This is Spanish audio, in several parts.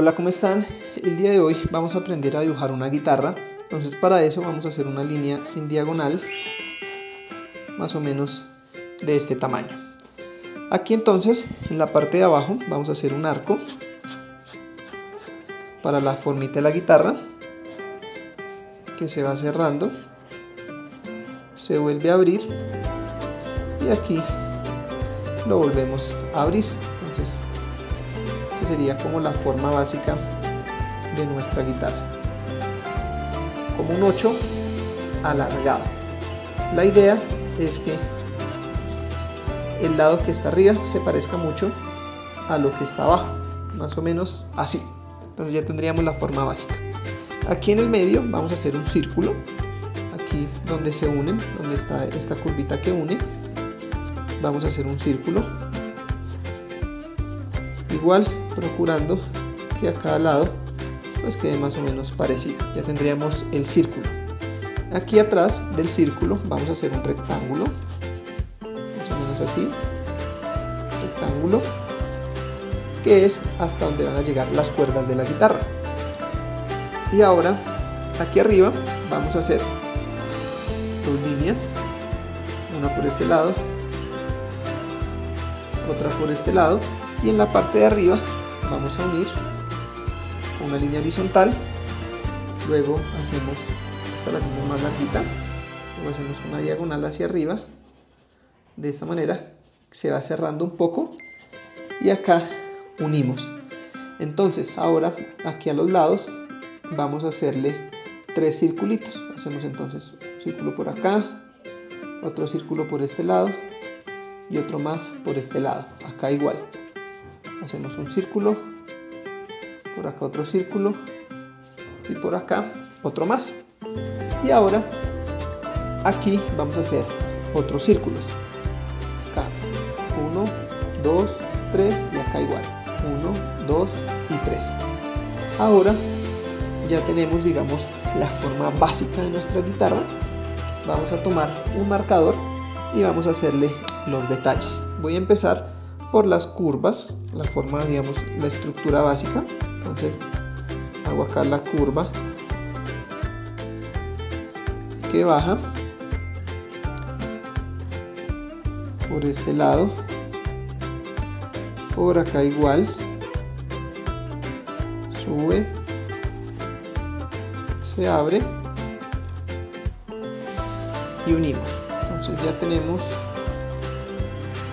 Hola, ¿cómo están? El día de hoy vamos a aprender a dibujar una guitarra. Entonces para eso vamos a hacer una línea en diagonal más o menos de este tamaño. Aquí entonces en la parte de abajo vamos a hacer un arco para la formita de la guitarra que se va cerrando, se vuelve a abrir y aquí lo volvemos a abrir. Entonces esta sería como la forma básica de nuestra guitarra, como un 8 alargado. La idea es que el lado que está arriba se parezca mucho a lo que está abajo, más o menos así. Entonces ya tendríamos la forma básica. Aquí en el medio vamos a hacer un círculo, aquí donde se unen, donde está esta curvita que une, vamos a hacer un círculo igual, procurando que a cada lado pues quede más o menos parecido. Ya tendríamos el círculo. Aquí atrás del círculo vamos a hacer un rectángulo, más o menos así, rectángulo, que es hasta donde van a llegar las cuerdas de la guitarra. Y ahora aquí arriba vamos a hacer dos líneas, una por este lado, otra por este lado, y en la parte de arriba vamos a unir una línea horizontal, luego hacemos, esta la hacemos más larguita, luego hacemos una diagonal hacia arriba, de esta manera se va cerrando un poco y acá unimos. Entonces ahora aquí a los lados vamos a hacerle tres circulitos, hacemos entonces un círculo por acá, otro círculo por este lado y otro más por este lado, acá igual, hacemos un círculo, por acá otro círculo y por acá otro más. Y ahora aquí vamos a hacer otros círculos, acá 1, 2, 3 y acá igual 1, 2 y 3. Ahora ya tenemos, digamos, la forma básica de nuestra guitarra. Vamos a tomar un marcador y vamos a hacerle los detalles. Voy a empezar por las curvas, la forma, digamos, la estructura básica. Entonces hago acá la curva que baja por este lado, por acá igual, sube, se abre y unimos. Entonces ya tenemos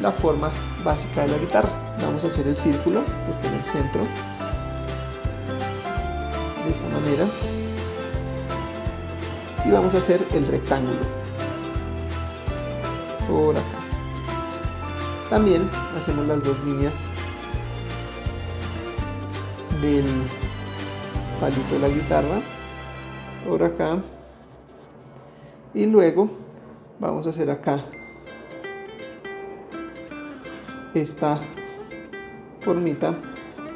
la forma básica de la guitarra. Vamos a hacer el círculo que está en el centro, de esta manera, y vamos a hacer el rectángulo por acá. También hacemos las dos líneas del palito de la guitarra por acá, y luego vamos a hacer acá esta formita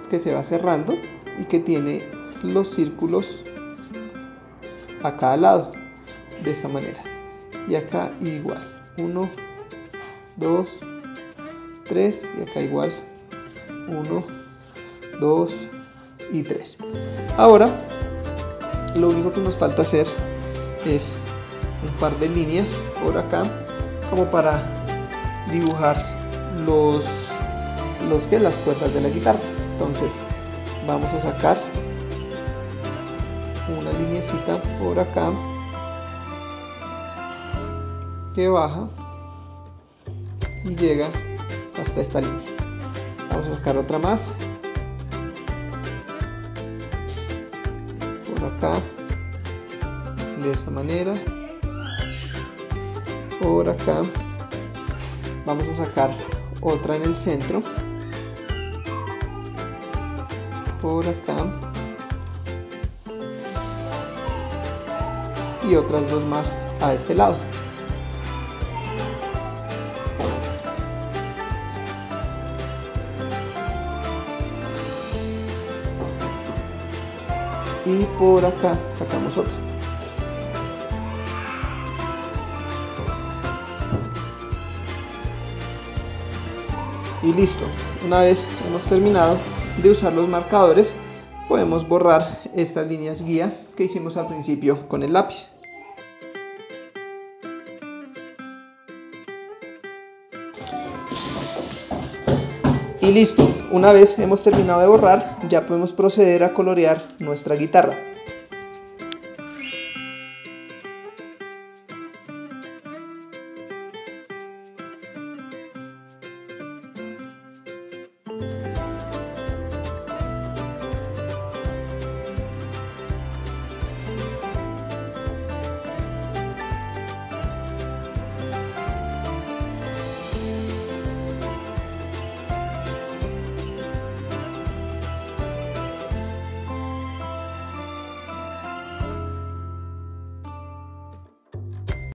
que se va cerrando y que tiene los círculos a cada lado, de esta manera, y acá igual 1, 2, 3 y acá igual 1, 2 y 3. Ahora lo único que nos falta hacer es un par de líneas por acá como para dibujar las cuerdas de la guitarra. Entonces vamos a sacar una lineecita por acá que baja y llega hasta esta línea. Vamos a sacar otra más por acá, de esta manera, por acá. Vamos a sacar otra en el centro por acá, y otras dos más a este lado. Y por acá sacamos otra. Y listo. Una vez hemos terminado de usar los marcadores, podemos borrar estas líneas guía que hicimos al principio con el lápiz. Y listo, una vez hemos terminado de borrar, ya podemos proceder a colorear nuestra guitarra.